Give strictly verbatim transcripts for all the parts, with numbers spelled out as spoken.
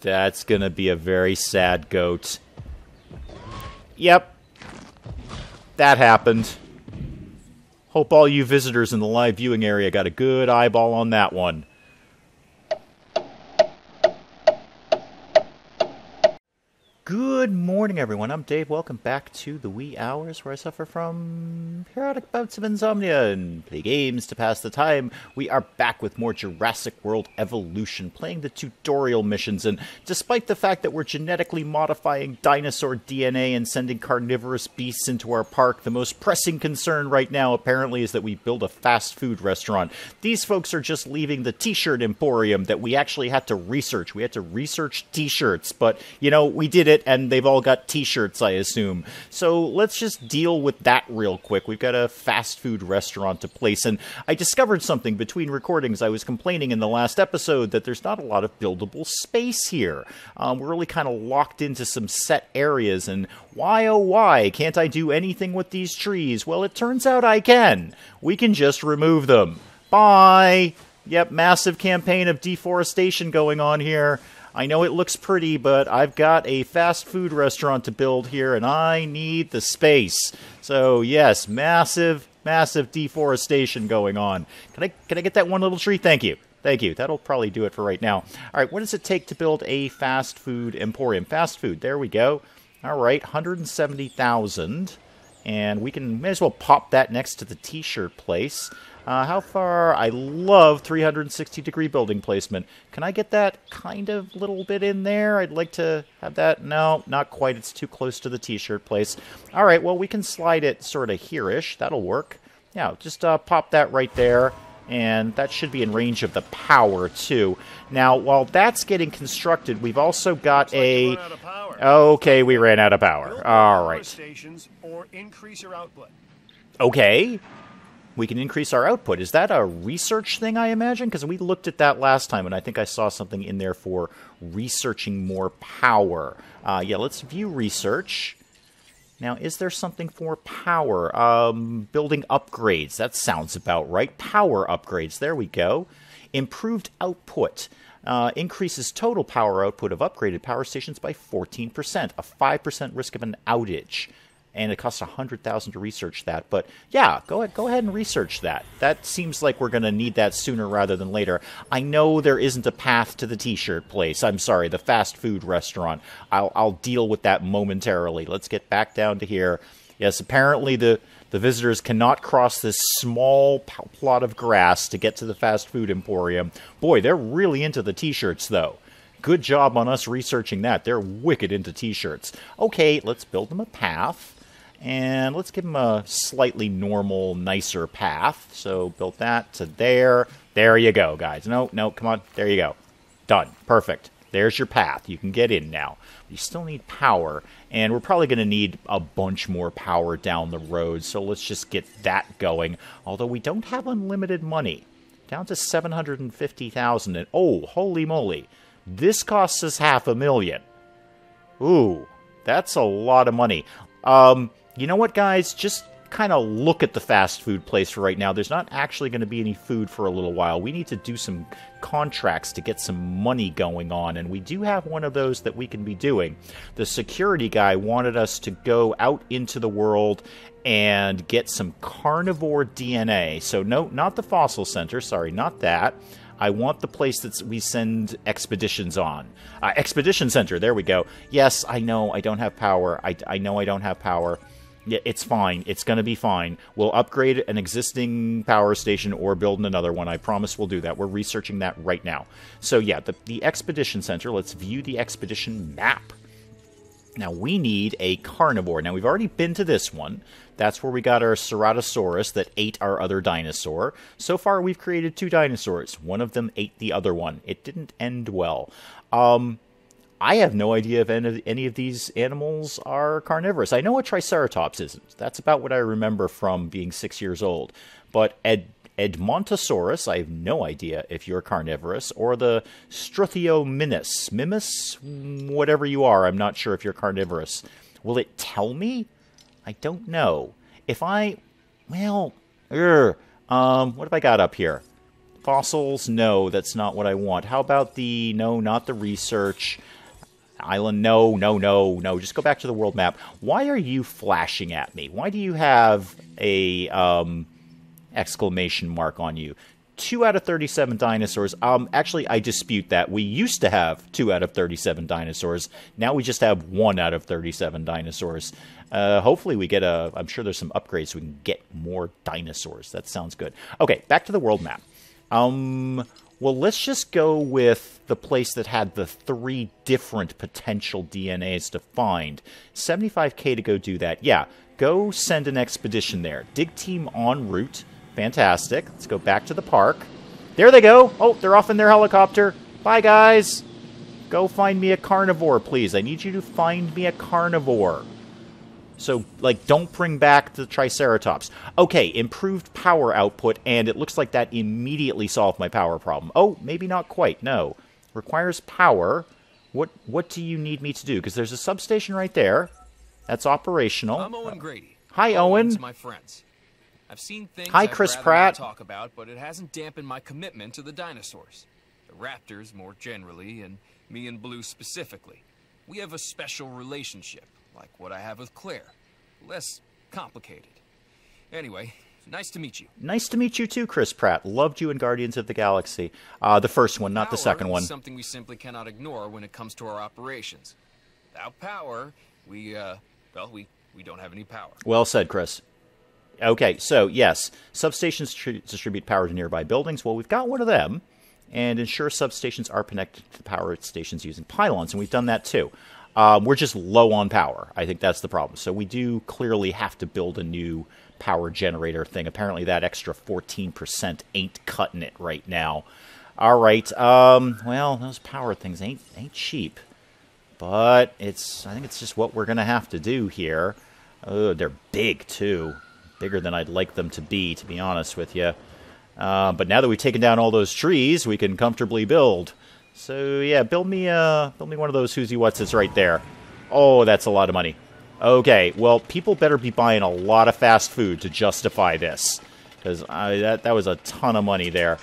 That's gonna be a very sad goat. Yep. That happened. Hope all you visitors in the live viewing area got a good eyeball on that one. Good morning, everyone. I'm Dave. Welcome back to the wee hours where I suffer from periodic bouts of insomnia and play games to pass the time. We are back with more Jurassic World Evolution, playing the tutorial missions, and despite the fact that we're genetically modifying dinosaur D N A and sending carnivorous beasts into our park, the most pressing concern right now apparently is that we build a fast food restaurant. These folks are just leaving the t-shirt emporium that we actually had to research. We had to research t-shirts, but, you know, we did it. And they've all got t-shirts, I assume. So let's just deal with that real quick. We've got a fast food restaurant to place. And I discovered something between recordings. I was complaining in the last episode that there's not a lot of buildable space here. Um, we're really kind of locked into some set areas. And why, oh why, can't I do anything with these trees? Well, it turns out I can. We can just remove them. Bye! Yep, massive campaign of deforestation going on here. I know it looks pretty, but I've got a fast food restaurant to build here, and I need the space. So, yes, massive, massive deforestation going on. Can I, can I get that one little tree? Thank you. Thank you. That'll probably do it for right now. All right, what does it take to build a fast food emporium? Fast food. There we go. All right, one hundred seventy thousand. And we can may as well pop that next to the t-shirt place. Uh, how far? I love three sixty degree building placement. Can I get that kind of little bit in there? I'd like to have that. No, not quite. It's too close to the t-shirt place. All right, well, we can slide it sort of here-ish. That'll work. Yeah, just uh, pop that right there. And that should be in range of the power, too. Now, while that's getting constructed, we've also got a... Okay, we ran out of power. All right. Stations or increase your output. Okay. We can increase our output. Is that a research thing, I imagine? Because we looked at that last time, and I think I saw something in there for researching more power. Uh, yeah, let's view research. Now, is there something for power? Um, building upgrades. That sounds about right. Power upgrades. There we go. Improved output. Uh, increases total power output of upgraded power stations by fourteen percent. A five percent risk of an outage. And it costs one hundred thousand dollars to research that. But yeah, go ahead, go ahead and research that. That seems like we're going to need that sooner rather than later. I know there isn't a path to the t-shirt place. I'm sorry, the fast food restaurant. I'll, I'll deal with that momentarily. Let's get back down to here. Yes, apparently the, the visitors cannot cross this small plot of grass to get to the fast food emporium. Boy, they're really into the t-shirts, though. Good job on us researching that. They're wicked into t-shirts. Okay, let's build them a path. And let's give them a slightly normal, nicer path. So build that to there. There you go, guys. No, no, come on. There you go. Done. Perfect. There's your path. You can get in now. You still need power. And we're probably going to need a bunch more power down the road. So let's just get that going. Although we don't have unlimited money. Down to seven hundred fifty thousand dollars. And oh, holy moly. This costs us half a million. Ooh, that's a lot of money. Um... You know what, guys? Just kind of look at the fast food place for right now. There's not actually going to be any food for a little while. We need to do some contracts to get some money going on, and we do have one of those that we can be doing. The security guy wanted us to go out into the world and get some carnivore D N A. So, no, not the fossil center. Sorry, not that. I want the place that we send expeditions on. Uh, Expedition Center, there we go. Yes, I know I don't have power. I, I know I don't have power. Yeah, it's fine. It's going to be fine. We'll upgrade an existing power station or build another one. I promise we'll do that. We're researching that right now. So yeah, the, the Expedition Center, let's view the Expedition map. Now we need a carnivore. Now we've already been to this one. That's where we got our Ceratosaurus that ate our other dinosaur. So far we've created two dinosaurs. One of them ate the other one. It didn't end well. Um, I have no idea if any of these animals are carnivorous. I know a Triceratops isn't. That's about what I remember from being six years old. But Ed Edmontosaurus, I have no idea if you're carnivorous, or the Struthiomimus, Mimus, whatever you are, I'm not sure if you're carnivorous. Will it tell me? I don't know. If I, well, er, um, what have I got up here? Fossils? No, that's not what I want. How about the... No, not the research. Island? No, no, no, no. Just go back to the world map. Why are you flashing at me? Why do you have a um, exclamation mark on you? two out of thirty-seven dinosaurs. Um, actually, I dispute that. We used to have two out of thirty-seven dinosaurs. Now we just have one out of thirty-seven dinosaurs. Uh, hopefully we get a... I'm sure there's some upgrades so we can get more dinosaurs. That sounds good. Okay, back to the world map. Um, well, let's just go with the place that had the three different potential D N As to find. seventy-five K to go do that. Yeah, go send an expedition there. Dig team en route. Fantastic. Let's go back to the park. There they go. Oh, they're off in their helicopter. Bye, guys. Go find me a carnivore, please. I need you to find me a carnivore. So, like, don't bring back the Triceratops. Okay, improved power output, and it looks like that immediately solved my power problem. Oh, maybe not quite, no. Requires power. What what do you need me to do? Because there's a substation right there. That's operational. I'm Owen Grady. Hi, Owen. My friends. I've seen things Hi, Chris Pratt. Talk about, but it hasn't dampened my commitment to the dinosaurs. The raptors, more generally, and me and Blue specifically. We have a special relationship. Like what I have with Claire. Less complicated. Anyway, nice to meet you. Nice to meet you too, Chris Pratt. Loved you in Guardians of the Galaxy. Uh, the first one, not the second one. Power is something we simply cannot ignore when it comes to our operations. Without power, we, uh, well, we, we don't have any power. Well said, Chris. Okay, so, yes. Substations distribute power to nearby buildings. Well, we've got one of them. And ensure substations are connected to the power stations using pylons. And we've done that too. Um, we're just low on power. I think that's the problem. So we do clearly have to build a new power generator thing. Apparently that extra fourteen percent ain't cutting it right now. All right. Um, well, those power things ain't ain't cheap. But it's I think it's just what we're going to have to do here. Oh, they're big, too. Bigger than I'd like them to be, to be honest with you. Uh, but now that we've taken down all those trees, we can comfortably build. So yeah, build me uh, build me one of those who's what's it's right there. Oh, that's a lot of money. Okay, well, people better be buying a lot of fast food to justify this, because that that was a ton of money there.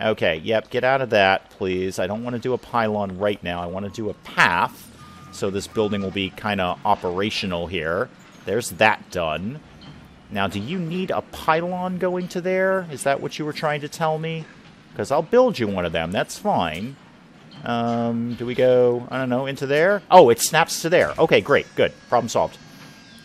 Okay, yep, get out of that, please. I don't want to do a pylon right now. I want to do a path, so this building will be kind of operational here. There's that done. Now, do you need a pylon going to there? Is that what you were trying to tell me? Because I'll build you one of them. That's fine. Um, do we go, I don't know, into there? Oh, it snaps to there. Okay, great, good. Problem solved.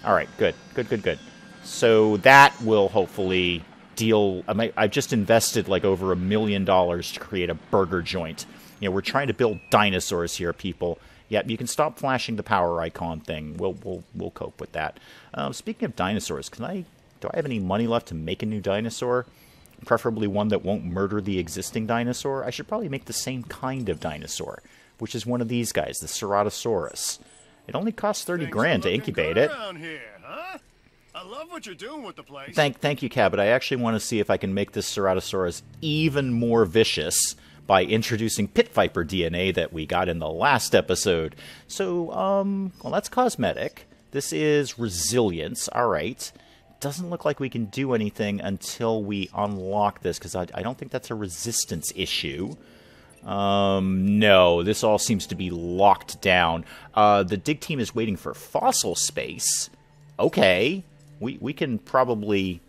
All right, good, good, good, good. So that will hopefully deal... I might, I've just invested like over a million dollars to create a burger joint. You know, we're trying to build dinosaurs here, people. Yeah, you can stop flashing the power icon thing. We'll, we'll, we'll cope with that. Um, speaking of dinosaurs, can I... Do I have any money left to make a new dinosaur? Preferably one that won't murder the existing dinosaur. I should probably make the same kind of dinosaur, which is one of these guys, the Ceratosaurus. It only costs thirty grand to incubate it. Here, huh? I love what you're doing with the place. Thank, thank you, Cabot. I actually want to see if I can make this Ceratosaurus even more vicious by introducing pit viper D N A that we got in the last episode. So, um, well, that's cosmetic. This is resilience. All right. Doesn't look like we can do anything until we unlock this, because I, I don't think that's a resistance issue. Um, no, this all seems to be locked down. Uh, the dig team is waiting for fossil space. Okay, we, we can probably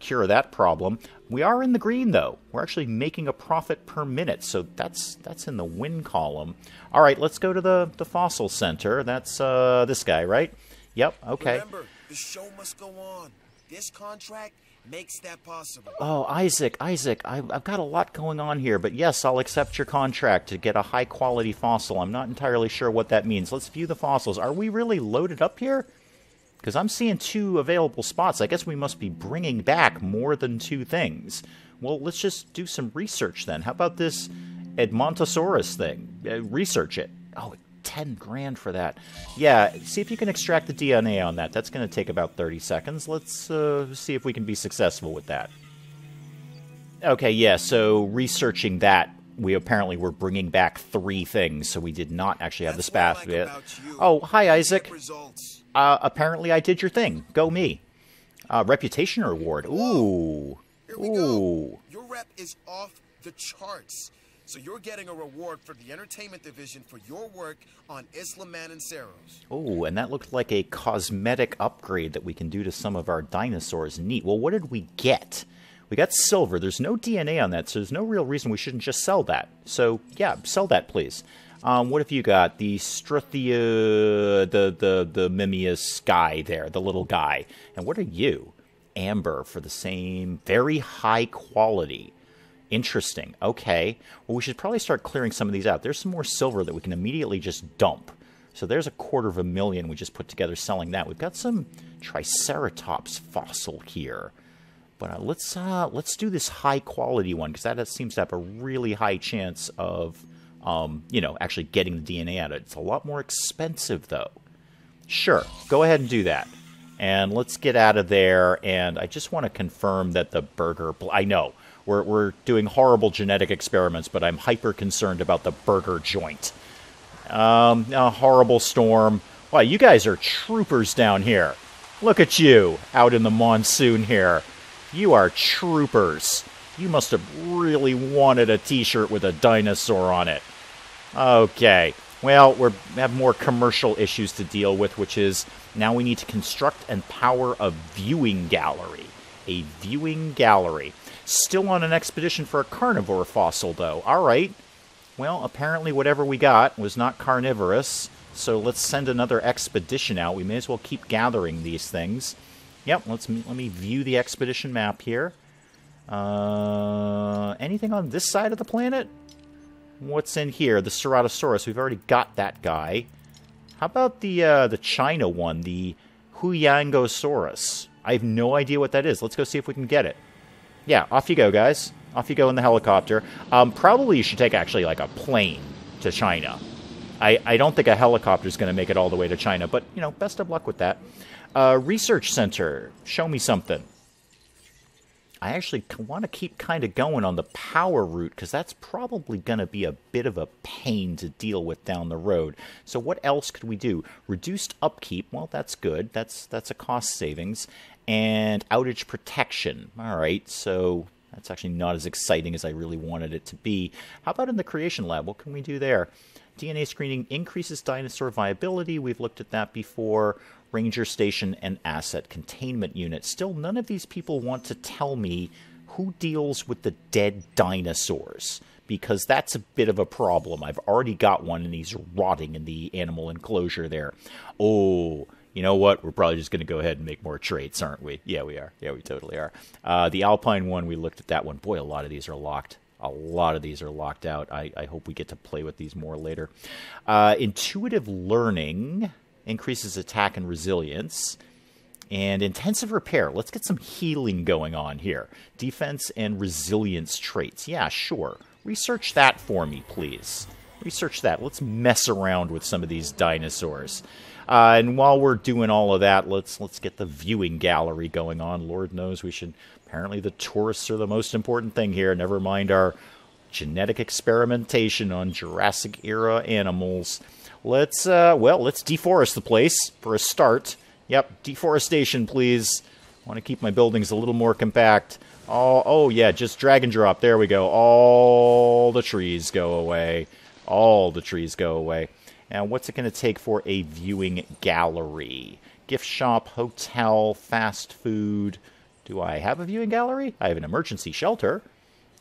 cure that problem. We are in the green, though. We're actually making a profit per minute, so that's that's in the win column. All right, let's go to the, the fossil center. That's uh, this guy, right? Yep, okay. Remember, the show must go on. This contract makes that possible. Oh, Isaac, Isaac, I've, I've got a lot going on here, but yes, I'll accept your contract to get a high-quality fossil. I'm not entirely sure what that means. Let's view the fossils. Are we really loaded up here? Because I'm seeing two available spots. I guess we must be bringing back more than two things. Well, let's just do some research then. How about this Edmontosaurus thing? Uh, research it. Oh, ten grand for that. Yeah, see if you can extract the D N A on that. That's going to take about thirty seconds. Let's uh, see if we can be successful with that. Okay, yeah, so researching that, we apparently were bringing back three things, so we did not actually have That's the spath like bit. Oh, hi, Isaac. Uh, apparently I did your thing. Go me. Uh, reputation reward. Ooh. Here we Ooh. Go. Your rep is off the charts. So you're getting a reward for the entertainment division for your work on Isla Mananseros. Oh, and that looked like a cosmetic upgrade that we can do to some of our dinosaurs. Neat. Well, what did we get? We got silver. There's no D N A on that, so there's no real reason we shouldn't just sell that. So, yeah, sell that, please. Um, what have you got? The Struthia, the, the, the Mimius guy there, the little guy. And what are you? Amber for the same, very high quality. Interesting. Okay. Well, we should probably start clearing some of these out. There's some more silver that we can immediately just dump. So there's a quarter of a million we just put together selling that. We've got some Triceratops fossil here. But uh, let's uh, let's do this high-quality one, because that seems to have a really high chance of, um, you know, actually getting the D N A out of it. It's a lot more expensive, though. Sure. Go ahead and do that. And let's get out of there. And I just want to confirm that the burger... I know. We're, we're doing horrible genetic experiments, but I'm hyper concerned about the burger joint. Um, a horrible storm. Wow, you guys are troopers down here. Look at you out in the monsoon here. You are troopers. You must have really wanted a t-shirt with a dinosaur on it. Okay. Well, we're, we have more commercial issues to deal with, which is now we need to construct and power a viewing gallery. A viewing gallery. Still on an expedition for a carnivore fossil, though. All right. Well, apparently whatever we got was not carnivorous, so let's send another expedition out. We may as well keep gathering these things. Yep, let's let me view the expedition map here. Uh, anything on this side of the planet? What's in here? The Ceratosaurus. We've already got that guy. How about the uh, the China one? The Huayangosaurus. I have no idea what that is. Let's go see if we can get it. Yeah, off you go, guys. Off you go in the helicopter. Um, probably you should take, actually, like, a plane to China. I, I don't think a helicopter is going to make it all the way to China, but, you know, best of luck with that. Uh, research center. Show me something. I actually want to keep kind of going on the power route, because that's probably going to be a bit of a pain to deal with down the road. So what else could we do? Reduced upkeep. Well, that's good. That's, that's a cost savings. And outage protection. All right, so that's actually not as exciting as I really wanted it to be. How about in the creation lab? What can we do there? D N A screening increases dinosaur viability. We've looked at that before. Ranger station and asset containment unit. Still, none of these people want to tell me who deals with the dead dinosaurs, because that's a bit of a problem. I've already got one, and he's rotting in the animal enclosure there. Oh... You know what? We're probably just going to go ahead and make more traits, aren't we? Yeah, we are. Yeah, we totally are. Uh, the Alpine one, we looked at that one. Boy, a lot of these are locked. A lot of these are locked out. I, I hope we get to play with these more later. Uh, intuitive learning increases attack and resilience. And intensive repair. Let's get some healing going on here. Defense and resilience traits. Yeah, sure. Research that for me, please. Research that. Let's mess around with some of these dinosaurs. Uh, and while we're doing all of that, let's let's get the viewing gallery going on. Lord knows we should... Apparently the tourists are the most important thing here. Never mind our genetic experimentation on Jurassic-era animals. Let's, uh, well, let's deforest the place for a start. Yep, deforestation, please. I want to keep my buildings a little more compact. Oh, oh, yeah, just drag and drop. There we go. All the trees go away. All the trees go away. Now, what's it going to take for a viewing gallery? Gift shop, hotel, fast food. Do I have a viewing gallery? I have an emergency shelter.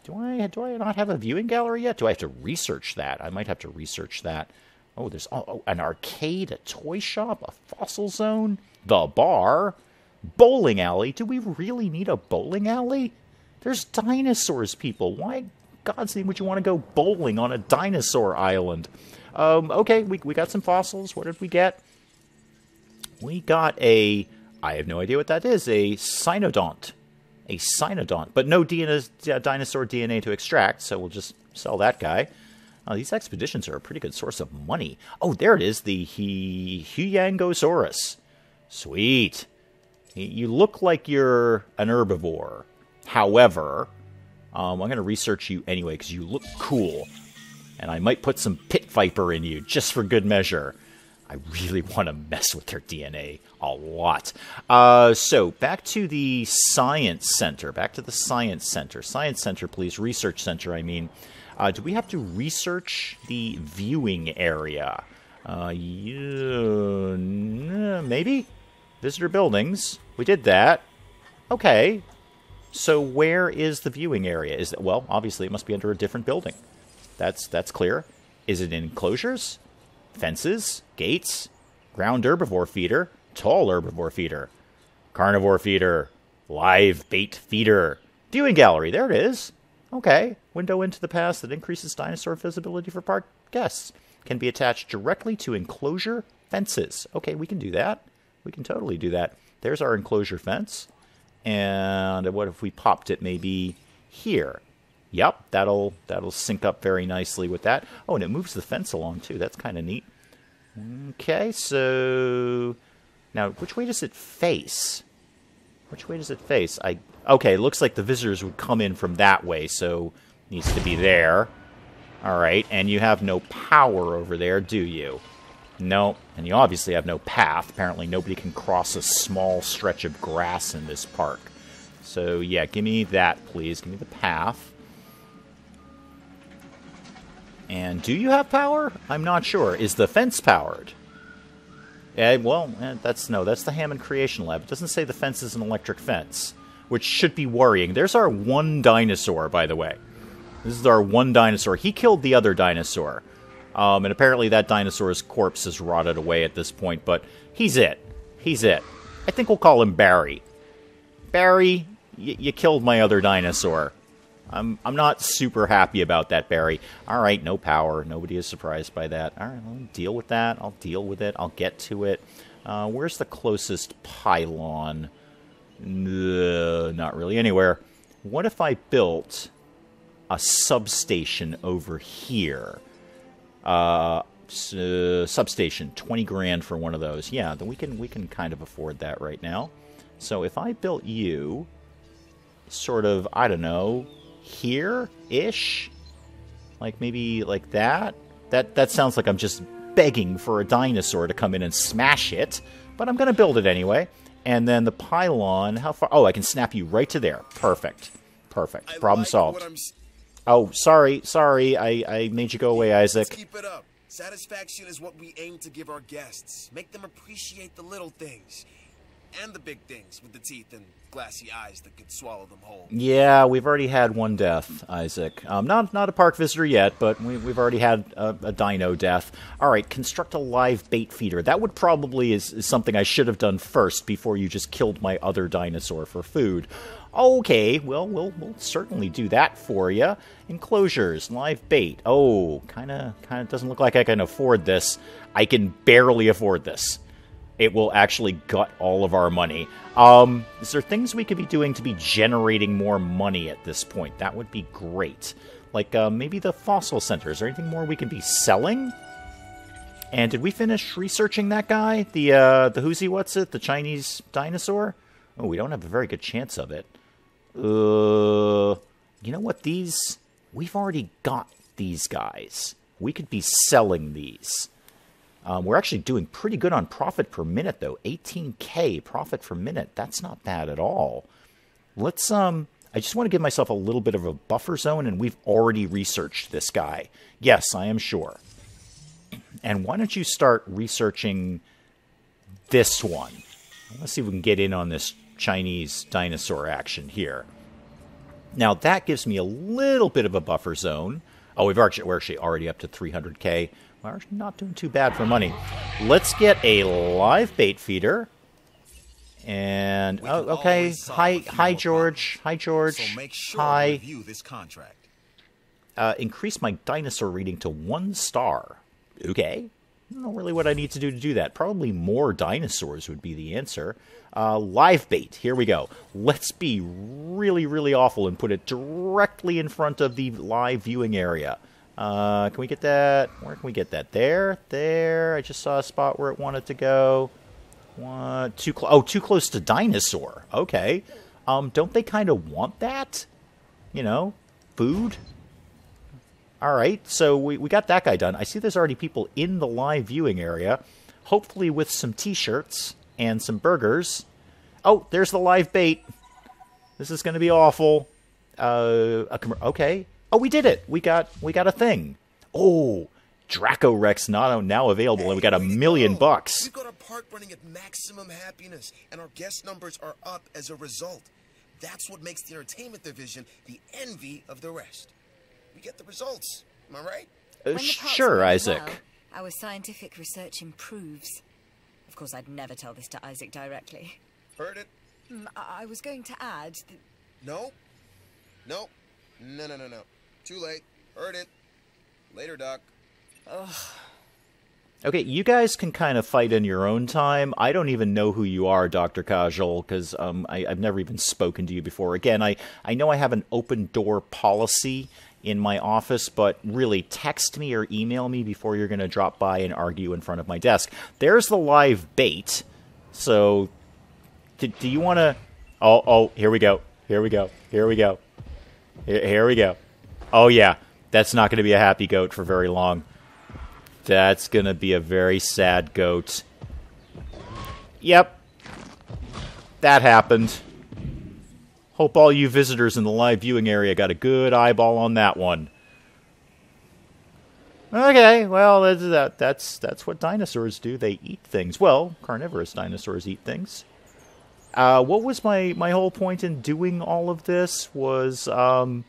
Do I do I not have a viewing gallery yet? Do I have to research that? I might have to research that. Oh, there's oh, oh, an arcade, a toy shop, a fossil zone, the bar, bowling alley. Do we really need a bowling alley? There's dinosaurs, people. Why, God's name, would you want to go bowling on a dinosaur island? Um, okay, we, we got some fossils. What did we get? We got a... I have no idea what that is. A Cynodont. A Cynodont. But no D N A, dinosaur D N A to extract, so we'll just sell that guy. Uh, these expeditions are a pretty good source of money. Oh, there it is. The Huayangosaurus. Sweet. You look like you're an herbivore. However, um, I'm going to research you anyway, because you look cool. And I might put some pit viper in you, just for good measure. I really want to mess with their D N A a lot. Uh, so back to the science center, back to the science center, science center, please. Research center. I mean, uh, do we have to research the viewing area? Uh, you, maybe visitor buildings. We did that. Okay. So where is the viewing area? Is that, well, obviously it must be under a different building. That's, that's clear. Is it in enclosures? Fences, gates, ground herbivore feeder, tall herbivore feeder, carnivore feeder, live bait feeder, viewing gallery. There it is. Okay. Window into the past that increases dinosaur visibility for park guests. Can be attached directly to enclosure fences. Okay, we can do that. We can totally do that. There's our enclosure fence. And what if we popped it maybe here? Yep, that'll that'll sync up very nicely with that. Oh, and it moves the fence along, too. That's kind of neat. Okay, so now which way does it face? Which way does it face? I Okay, it looks like the visitors would come in from that way, so it needs to be there. All right, and you have no power over there, do you? No, and you obviously have no path. Apparently nobody can cross a small stretch of grass in this park. So, yeah, give me that, please. Give me the path. And do you have power? I'm not sure. Is the fence powered? Eh, well, eh, that's no, that's the Hammond Creation Lab. It doesn't say the fence is an electric fence, which should be worrying. There's our one dinosaur, by the way. This is our one dinosaur. He killed the other dinosaur. Um, and apparently that dinosaur's corpse is rotted away at this point, but he's it. He's it. I think we'll call him Barry. Barry, y- you killed my other dinosaur. I'm, I'm not super happy about that, Barry. All right, no power. Nobody is surprised by that. All right, I'll deal with that. I'll deal with it. I'll get to it. Uh, where's the closest pylon? Uh, not really anywhere. What if I built a substation over here? Uh, uh, substation, twenty grand for one of those. Yeah, then we can, we can kind of afford that right now. So if I built you sort of, I don't know, here-ish? Like maybe like that? That that sounds like I'm just begging for a dinosaur to come in and smash it, but I'm going to build it anyway. And then the pylon, how far? Oh, I can snap you right to there. Perfect. Perfect. I Problem like solved. Oh, sorry, sorry. I, I made you go away, Isaac. Let's keep it up. Satisfaction is what we aim to give our guests. Make them appreciate the little things. And the big things with the teeth and glassy eyes that could swallow them whole. Yeah, we've already had one death, Isaac. Um, not not a park visitor yet, but we, we've already had a, a dino death. All right, construct a live bait feeder. That would probably is, is something I should have done first before you just killed my other dinosaur for food. Okay, well, we'll, we'll certainly do that for you. Enclosures, live bait. Oh, kind of kind of doesn't look like I can afford this. I can barely afford this. It will actually gut all of our money. Um, is there things we could be doing to be generating more money at this point? That would be great. Like uh, maybe the fossil center. Is there anything more we could be selling? And did we finish researching that guy? The uh, the who's he, what's it? The Chinese dinosaur? Oh, we don't have a very good chance of it. Uh, you know what? These, we've already got these guys. We could be selling these. Um, we're actually doing pretty good on profit per minute, though. eighteen K profit per minute. That's not bad at all. Let's, um, I just want to give myself a little bit of a buffer zone, and we've already researched this guy. Yes, I am sure. And why don't you start researching this one? Let's see if we can get in on this Chinese dinosaur action here. Now, that gives me a little bit of a buffer zone. Oh, we've actually, we're actually already up to three hundred K. We're not doing too bad for money. Let's get a live bait feeder. And oh, okay. Hi, hi, George. Hi, George. So make sure hi. Review this contract. Uh, increase my dinosaur rating to one star. Okay. Not really what I need to do to do that. Probably more dinosaurs would be the answer. Uh, live bait. Here we go. Let's be really, really awful and put it directly in front of the live viewing area. Uh, can we get that? Where can we get that? There, there. I just saw a spot where it wanted to go. What? Too close. Oh, too close to dinosaur. Okay. Um, don't they kind of want that? You know, food? All right. So we, we got that guy done. I see there's already people in the live viewing area. hopefully with some t-shirts and some burgers. Oh, there's the live bait. This is going to be awful. Uh, a com okay. Oh, we did it. We got we got a thing. Oh, Draco Rex not now available, hey, and we got a million go. bucks. We've got our park running at maximum happiness, and our guest numbers are up as a result. That's what makes the entertainment division the envy of the rest. We get the results. Am I right? Uh, sure, Isaac. Well, our scientific research improves. Of course, I'd never tell this to Isaac directly. Heard it. Mm, I, I was going to add that... No. No. No, no, no, no. Too late. Heard it. Later, Doc. Ugh. Okay, you guys can kind of fight in your own time. I don't even know who you are, Doctor Kajol, because um, I've never even spoken to you before. Again, I, I know I have an open-door policy in my office, but really text me or email me before you're going to drop by and argue in front of my desk. There's the live bait. So, do, do you want to... Oh, oh, here we go. Here we go. Here we go. Here, here we go. Oh, yeah. That's not going to be a happy goat for very long. That's gonna be a very sad goat. Yep. That happened. Hope all you visitors in the live viewing area got a good eyeball on that one. Okay, well, that's, that, that's, that's what dinosaurs do. They eat things. Well, carnivorous dinosaurs eat things. Uh, what was my, my whole point in doing all of this was... Um,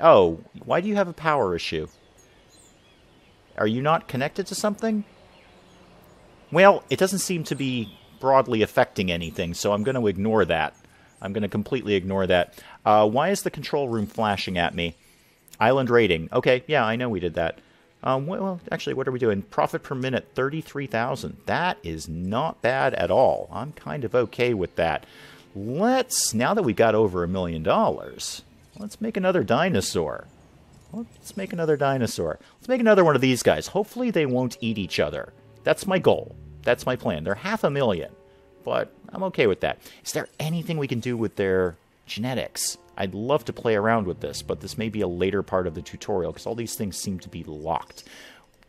oh, why do you have a power issue? Are you not connected to something? Well, it doesn't seem to be broadly affecting anything, so I'm going to ignore that. I'm going to completely ignore that. Uh, why is the control room flashing at me? Island rating. Okay, yeah, I know we did that. Um, well, actually, what are we doing? Profit per minute, thirty-three thousand. That is not bad at all. I'm kind of okay with that. Let's, now that we got over a million dollars, let's make another dinosaur. Let's make another dinosaur. Let's make another one of these guys. Hopefully they won't eat each other. That's my goal. That's my plan. They're half a million, but I'm okay with that. Is there anything we can do with their genetics? I'd love to play around with this, but this may be a later part of the tutorial because all these things seem to be locked.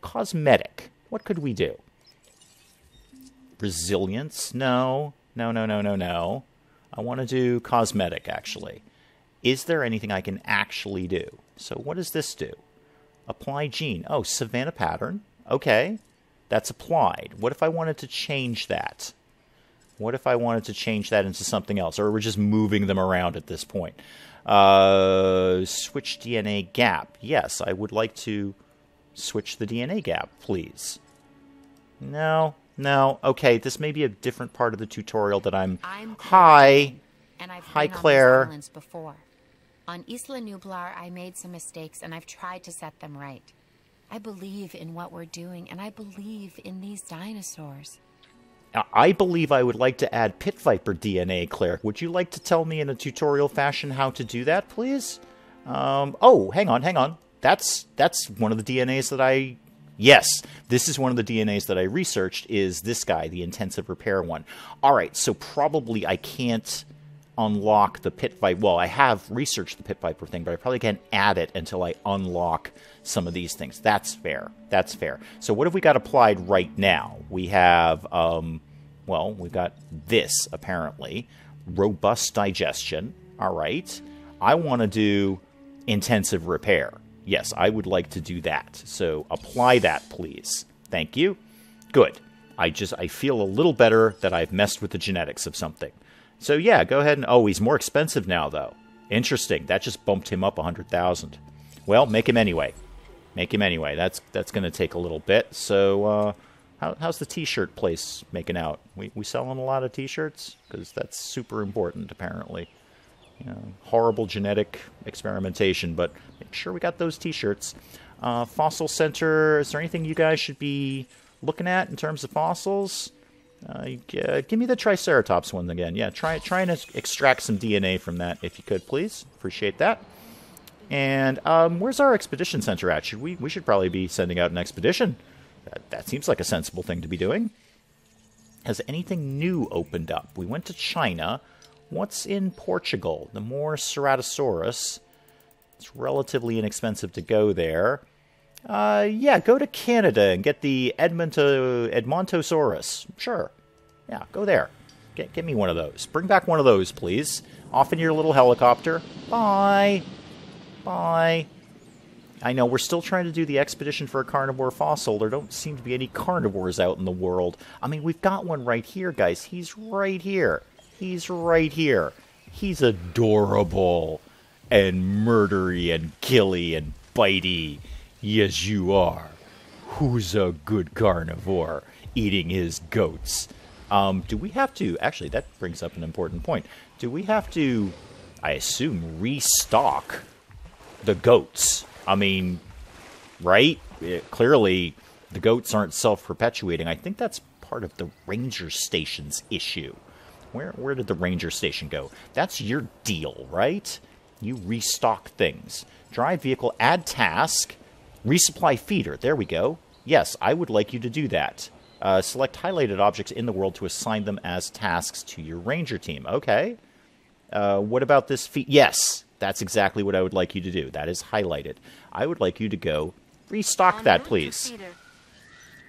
Cosmetic. What could we do? Resilience? No. No, no, no, no, no. I want to do cosmetic, actually. Is there anything I can actually do? So what does this do? Apply gene. Oh, Savannah pattern. Okay. That's applied. What if I wanted to change that? What if I wanted to change that into something else? Or we're just moving them around at this point. Uh, switch D N A gap. Yes, I would like to switch the D N A gap, please. No, no. Okay, this may be a different part of the tutorial that I'm... I'm Hi. And I've Hi, Claire. Before. On Isla Nublar, I made some mistakes, and I've tried to set them right. I believe in what we're doing, and I believe in these dinosaurs. I believe I would like to add pit viper D N A, Claire. Would you like to tell me in a tutorial fashion how to do that, please? Um, oh, hang on, hang on. That's, that's one of the D N As that I... Yes, this is one of the D N As that I researched, is this guy, the intensive repair one. All right, so probably I can't... unlock the pit viper. Well, I have researched the pit viper thing, but I probably can't add it until I unlock some of these things. That's fair. That's fair. So what have we got applied right now? We have, um, well, we've got this, apparently. Robust digestion. All right. I want to do intensive repair. Yes, I would like to do that. So apply that, please. Thank you. Good. I just, I feel a little better that I've messed with the genetics of something. So yeah, go ahead and... Oh, he's more expensive now, though. Interesting. That just bumped him up one hundred thousand dollars. Well, make him anyway. Make him anyway. That's that's going to take a little bit. So uh, how, how's the T-shirt place making out? We, we selling a lot of T-shirts? Because that's super important, apparently. You know, horrible genetic experimentation, but make sure we got those T-shirts. Uh, fossil Center, is there anything you guys should be looking at in terms of fossils? Uh, give me the Triceratops one again. Yeah, try, try and extract some D N A from that if you could, please. Appreciate that. And um, where's our expedition center at? Should we, we should probably be sending out an expedition. That, that seems like a sensible thing to be doing. Has anything new opened up? We went to China. What's in Portugal? The more Ceratosaurus. It's relatively inexpensive to go there. Uh, yeah, go to Canada and get the Edmonto, Edmontosaurus. Sure. Yeah, go there. Get, get me one of those. Bring back one of those, please. Off in your little helicopter. Bye. Bye. I know, we're still trying to do the expedition for a carnivore fossil. There don't seem to be any carnivores out in the world. I mean, we've got one right here, guys. He's right here. He's right here. He's adorable and murdery and killy and bitey. Yes, you are. Who's a good carnivore eating his goats? Um, do we have to... Actually, that brings up an important point. Do we have to, I assume, restock the goats? I mean, right? It, clearly, the goats aren't self-perpetuating. I think that's part of the ranger station's issue. Where, where did the ranger station go? That's your deal, right? You restock things. Drive vehicle, add task, resupply feeder. There we go. Yes, I would like you to do that. Uh, select highlighted objects in the world to assign them as tasks to your ranger team. Okay. Uh, what about this feed? Yes, that's exactly what I would like you to do. That is highlighted. I would like you to go restock that, please.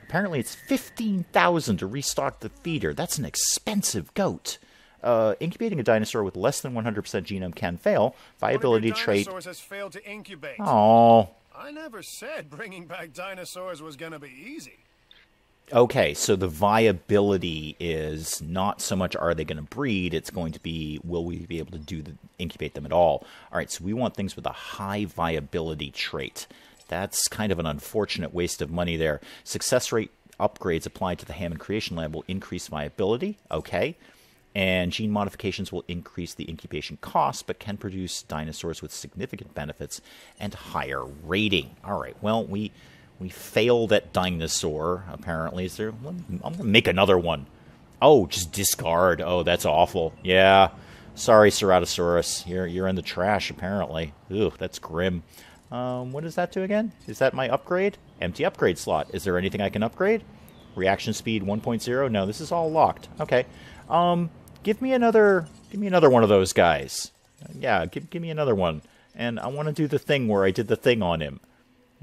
Apparently it's fifteen thousand dollars to restock the feeder. That's an expensive goat. Uh, incubating a dinosaur with less than one hundred percent genome can fail. Viability trait... has failed to incubate. Aww. I never said bringing back dinosaurs was going to be easy. Okay, so the viability is not so much are they going to breed, it's going to be will we be able to do the, incubate them at all. All right, so we want things with a high viability trait. That's kind of an unfortunate waste of money there. Success rate upgrades applied to the Hammond Creation Lab will increase viability. Okay. And gene modifications will increase the incubation cost, but can produce dinosaurs with significant benefits and higher rating. All right, well, we we failed at dinosaur, apparently. Is there, I'm going to make another one. Oh, just discard. Oh, that's awful. Yeah, sorry, Ceratosaurus. You're, you're in the trash, apparently. Ew, that's grim. Um, what does that do again? Is that my upgrade? Empty upgrade slot. Is there anything I can upgrade? Reaction speed one point zero? No, this is all locked. Okay. Um... Give me another, give me another one of those guys. Yeah, give, give me another one. And I want to do the thing where I did the thing on him.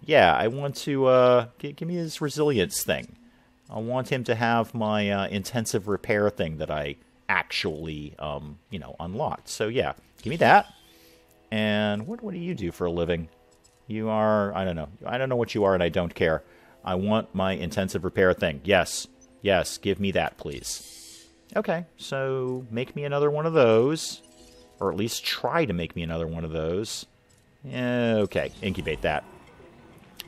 Yeah, I want to, uh, give, give me his resilience thing. I want him to have my uh, intensive repair thing that I actually, um, you know, unlocked. So yeah, give me that. And what, what do you do for a living? You are, I don't know. I don't know what you are and I don't care. I want my intensive repair thing. Yes, yes, give me that, please. Okay, so make me another one of those. Or at least try to make me another one of those. Yeah, okay, incubate that.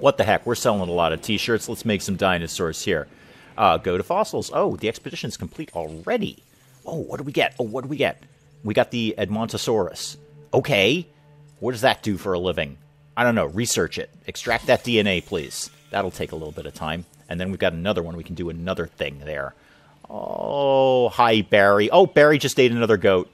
What the heck, we're selling a lot of t-shirts. Let's make some dinosaurs here. Uh, go to fossils. Oh, the expedition's complete already. Oh, what do we get? Oh, what do we get? We got the Edmontosaurus. Okay, what does that do for a living? I don't know, research it. Extract that D N A, please. That'll take a little bit of time. And then we've got another one. We can do another thing there. Oh, hi, Barry. Oh, Barry just ate another goat.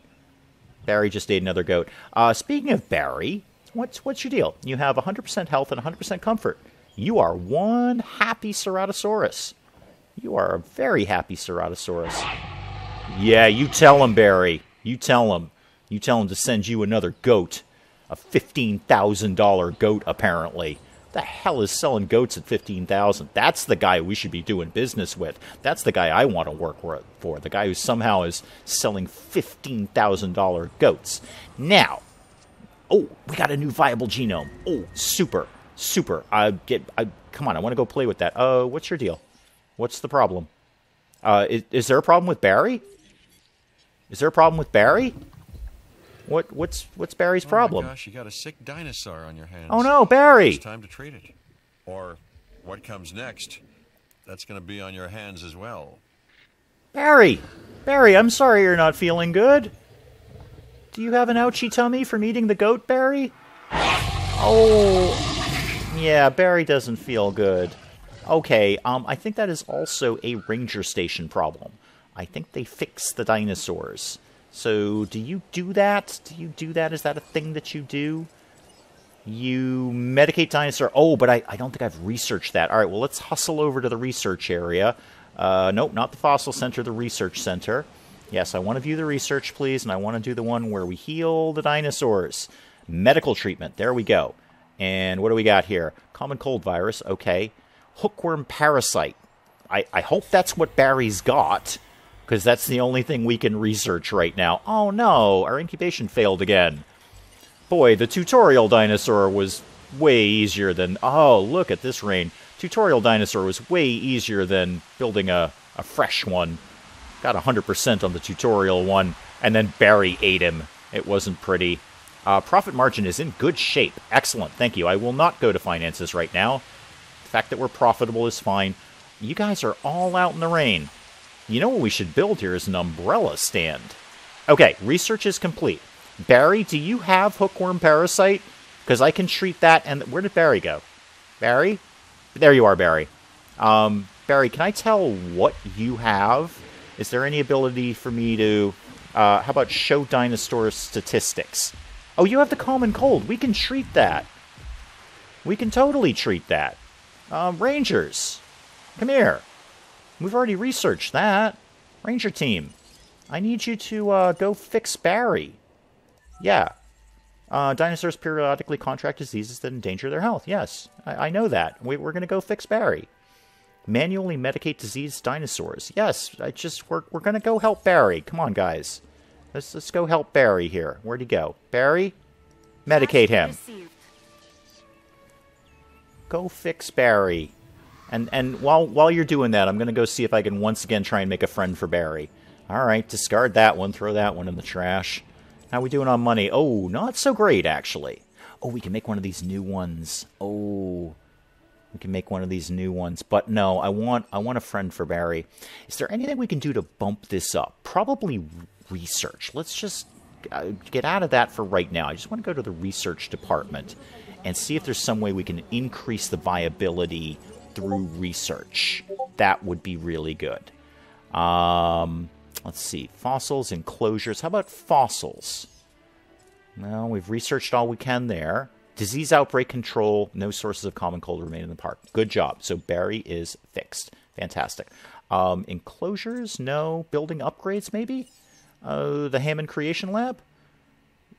Barry just ate another goat. Uh, speaking of Barry, what's, what's your deal? You have one hundred percent health and one hundred percent comfort. You are one happy Ceratosaurus. You are a very happy Ceratosaurus. Yeah, you tell him, Barry. You tell him. You tell him to send you another goat. A fifteen thousand dollar goat, apparently. The hell is selling goats at fifteen thousand dollars? That's the guy we should be doing business with. That's the guy I want to work for. The guy who somehow is selling fifteen thousand dollar goats. Now, oh, we got a new viable genome. Oh, super, super. I get. I come on. I want to go play with that. Uh, what's your deal? What's the problem? Uh, is, is there a problem with Barry? Is there a problem with Barry? What what's what's Barry's problem? Oh my gosh, you got a sick dinosaur on your hands. Oh no, Barry! It's time to treat it. Or what comes next? That's going to be on your hands as well. Barry, Barry, I'm sorry you're not feeling good. Do you have an ouchy tummy from eating the goat, Barry? Oh, yeah, Barry doesn't feel good. Okay, um, I think that is also a ranger station problem. I think they fixed the dinosaurs. So, do you do that? Do you do that? Is that a thing that you do? You medicate dinosaur. Oh, but I, I don't think I've researched that. All right, well, let's hustle over to the research area. Uh, nope, not the fossil center, the research center. Yes, I want to view the research, please, and I want to do the one where we heal the dinosaurs. Medical treatment. There we go. And what do we got here? Common cold virus, okay. Hookworm parasite. I, I hope that's what Barry's got, because that's the only thing we can research right now. Oh no, our incubation failed again. Boy, the tutorial dinosaur was way easier than... Oh, look at this rain. Tutorial dinosaur was way easier than building a, a fresh one. Got one hundred percent on the tutorial one, and then Barry ate him. It wasn't pretty. Uh, profit margin is in good shape. Excellent, thank you. I will not go to finances right now. The fact that we're profitable is fine. You guys are all out in the rain. You know what we should build here is an umbrella stand. Okay, research is complete. Barry, do you have hookworm parasite? Because I can treat that and... Where did Barry go? Barry? There you are, Barry. Um, Barry, can I tell what you have? Is there any ability for me to... Uh, how about show dinosaur statistics? Oh, you have the common cold. We can treat that. We can totally treat that. Um, Rangers. Come here. We've already researched that. Ranger team, I need you to uh, go fix Barry. Yeah. Uh, dinosaurs periodically contract diseases that endanger their health. Yes, I, I know that. We, we're going to go fix Barry. Manually medicate diseased dinosaurs. Yes, I just we're, we're going to go help Barry. Come on, guys. Let's, let's go help Barry here. Where'd he go? Barry? Medicate him. Go fix Barry. And and while while you're doing that, I'm going to go see if I can once again try and make a friend for Barry. All right, discard that one. Throw that one in the trash. How we doing on money? Oh, not so great, actually. Oh, we can make one of these new ones. Oh, we can make one of these new ones. But no, I want I want a friend for Barry. Is there anything we can do to bump this up? Probably research. Let's just get out of that for right now. I just want to go to the research department and see if there's some way we can increase the viability through research. That would be really good. Um, let's see. Fossils, enclosures. How about fossils? Well, we've researched all we can there. Disease outbreak control. No sources of common cold remain in the park. Good job. So Barry is fixed. Fantastic. Um, enclosures? No. Building upgrades, maybe? Uh, the Hammond Creation Lab?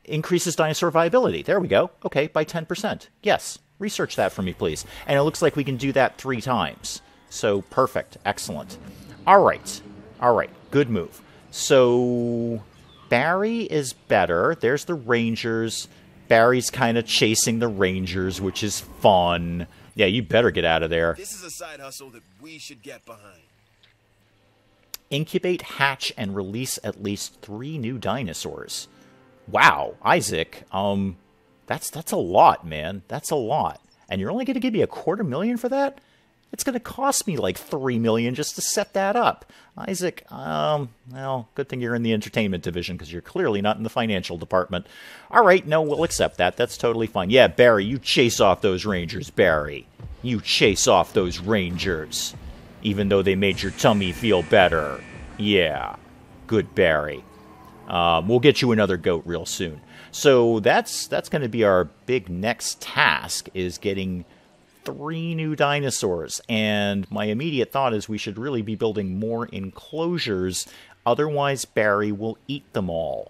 Increases dinosaur viability. There we go. Okay, by ten percent. Yes. Research that for me, please. And it looks like we can do that three times. So, perfect. Excellent. All right. All right. Good move. So, Barry is better. There's the Rangers. Barry's kind of chasing the Rangers, which is fun. Yeah, you better get out of there. This is a side hustle that we should get behind. Incubate, hatch, and release at least three new dinosaurs. Wow. Isaac, um... That's that's a lot, man. That's a lot. And you're only going to give me a quarter million for that? It's going to cost me like three million just to set that up. Isaac, um, well, good thing you're in the entertainment division because you're clearly not in the financial department. All right, no, we'll accept that. That's totally fine. Yeah, Barry, you chase off those Rangers, Barry. You chase off those Rangers. Even though they made your tummy feel better. Yeah, good Barry. Um, we'll get you another goat real soon. So that's that's going to be our big next task, is getting three new dinosaurs. And my immediate thought is we should really be building more enclosures. Otherwise, Barry will eat them all,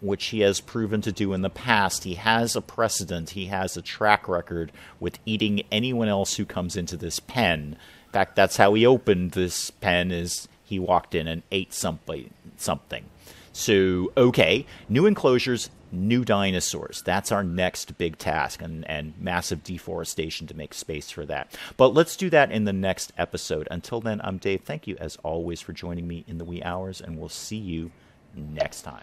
which he has proven to do in the past. He has a precedent. He has a track record with eating anyone else who comes into this pen. In fact, that's how he opened this pen, is he walked in and ate somebody, something. So, okay, new enclosures, new dinosaurs. That's our next big task, and, and massive deforestation to make space for that. But let's do that in the next episode. Until then, I'm Dave. Thank you, as always, for joining me in the wee hours, and we'll see you next time.